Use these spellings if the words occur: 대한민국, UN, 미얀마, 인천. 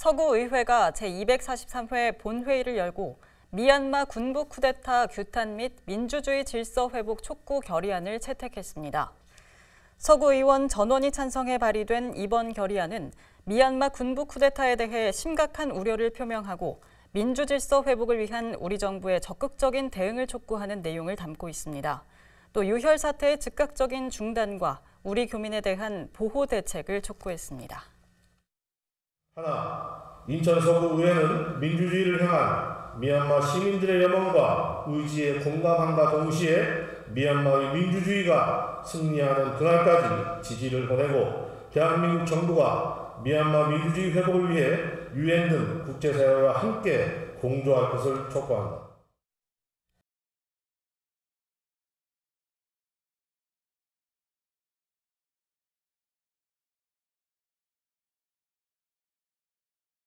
서구의회가 제243회 본회의를 열고 미얀마 군부 쿠데타 규탄 및 민주주의 질서 회복 촉구 결의안을 채택했습니다. 서구의원 전원이 찬성해 발의된 이번 결의안은 미얀마 군부 쿠데타에 대해 심각한 우려를 표명하고 민주질서 회복을 위한 우리 정부의 적극적인 대응을 촉구하는 내용을 담고 있습니다. 또 유혈 사태의 즉각적인 중단과 우리 교민에 대한 보호 대책을 촉구했습니다. 하나, 인천 서구의회는 민주주의를 향한 미얀마 시민들의 염원과 의지에 공감함과 동시에 미얀마의 민주주의가 승리하는 그날까지 지지를 보내고 대한민국 정부가 미얀마 민주주의 회복을 위해 UN 등 국제사회와 함께 공조할 것을 촉구한다.